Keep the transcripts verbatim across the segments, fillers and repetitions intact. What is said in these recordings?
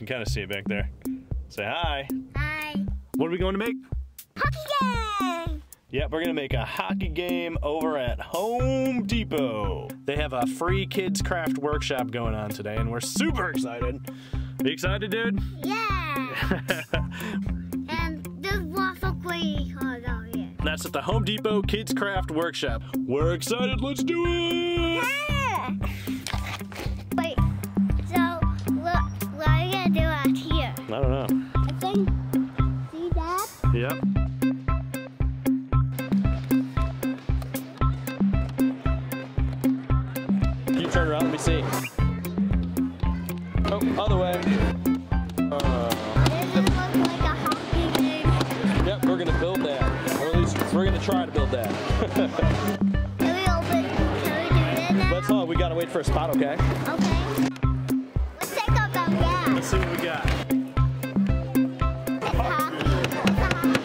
You can kind of see it back there. Say hi. Hi. What are we going to make? Hockey game! Yep, we're gonna make a hockey game over at Home Depot. They have a free kids craft workshop going on today, and we're super excited. Are you excited, dude? Yeah! And there's waffle cookies over here. That's at the Home Depot Kids Craft Workshop. We're excited, let's do it! Yeah! Wait, so what, what are we gonna do out here? I don't know. I think, see that? Yep. Turn around, let me see. Oh, other way. Uh, Does it look like a hockey game? Yep, we're gonna build that. Or at least we're gonna try to build that. Can we open? Can we do that now? Let's hold. We gotta wait for a spot, okay? Okay. Let's take up that gas. Let's see what we got. It's hockey. It's a hockey.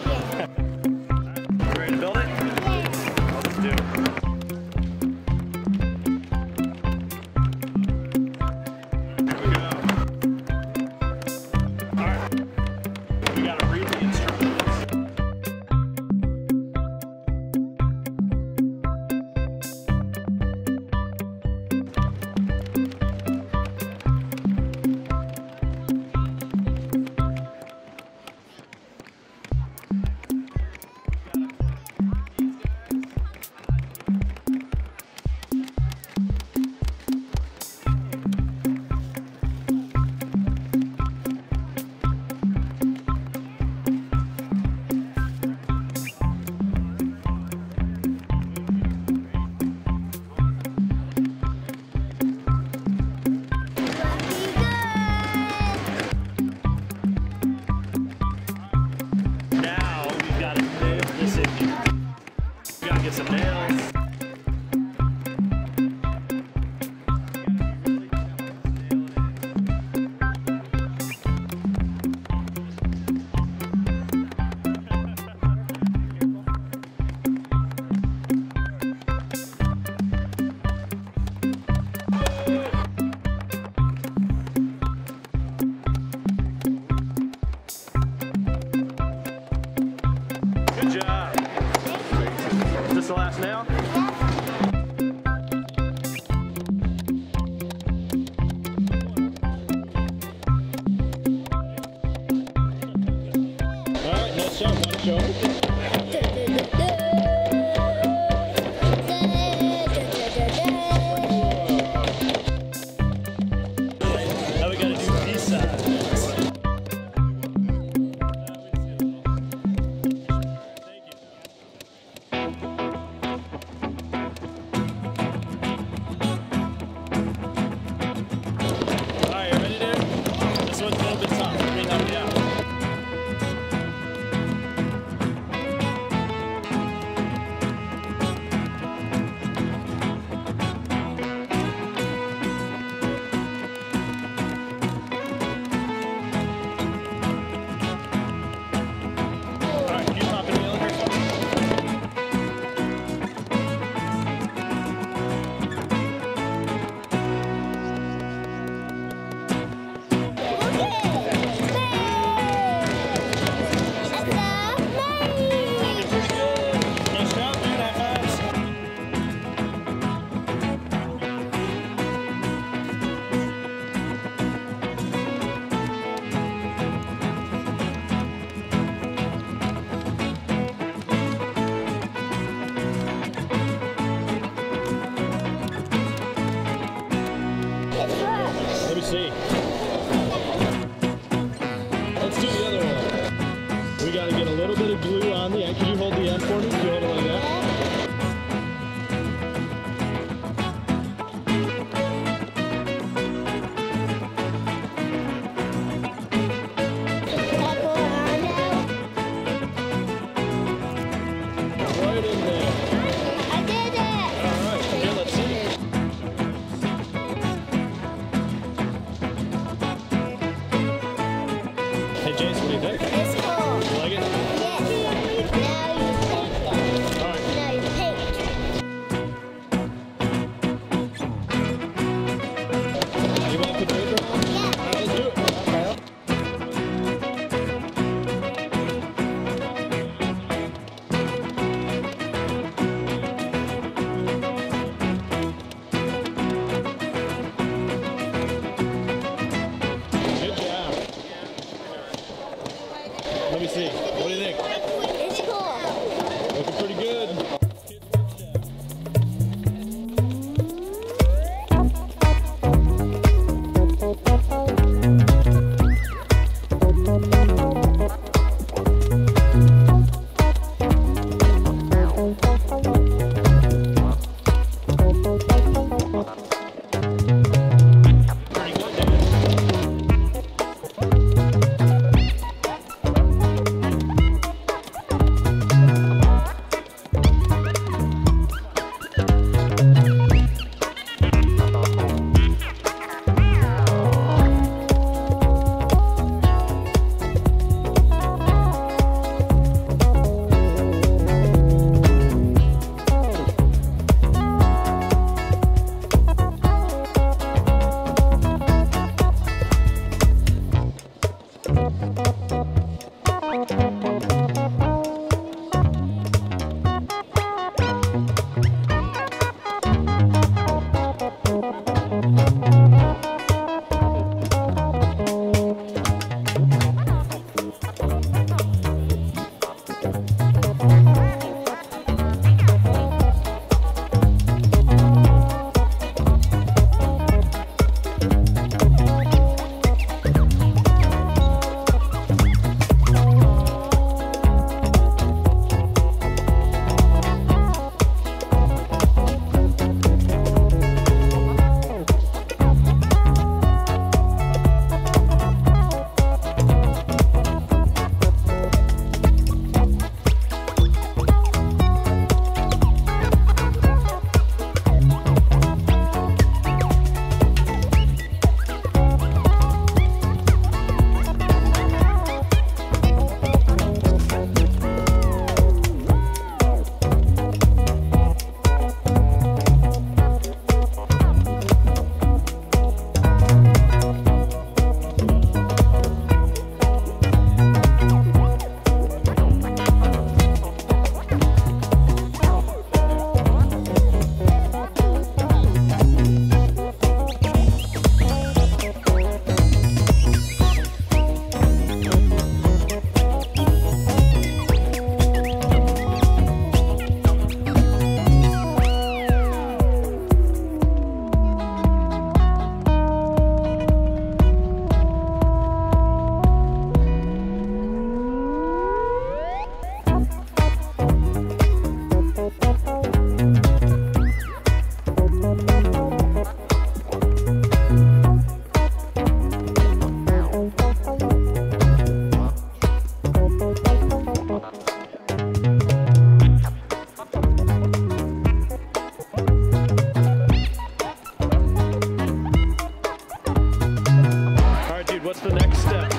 You ready to build it? Yeah. Let's do it. All right, let's do it. what's the next step?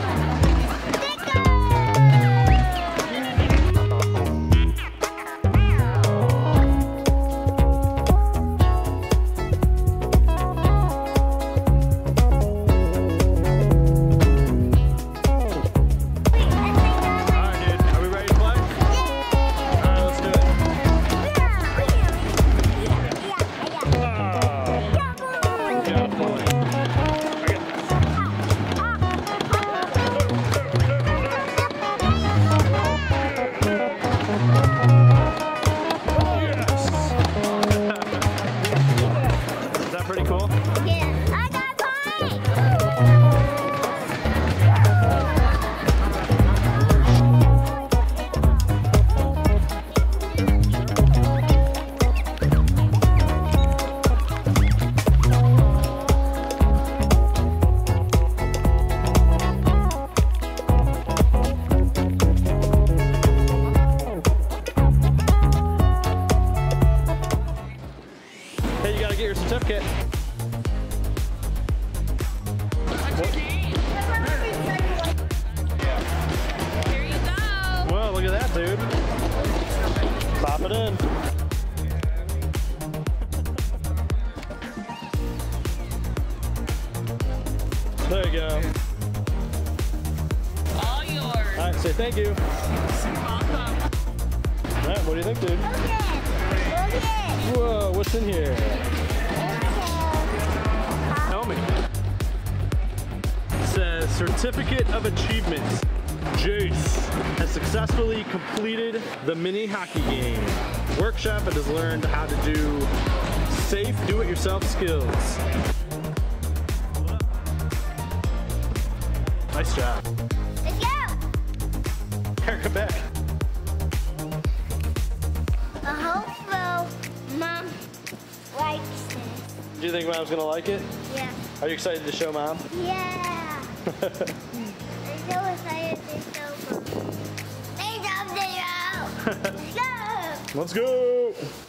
Certificate. Here you go. Well, look at that, dude. Pop it in. There you go. All yours. All right, say thank you. Awesome. All right, what do you think, dude? Open it. Open it. Whoa, what's in here? Says certificate of achievement. Jayce has successfully completed the mini hockey game workshop and has learned how to do safe do-it-yourself skills. Nice job. Let's go. Here, come back. I hope Mom likes this. Do you think Mom's gonna like it? Yeah. Are you excited to show Mom? Yeah. I'm so excited to show Mom. Hey, Mom, let's go. Let's go.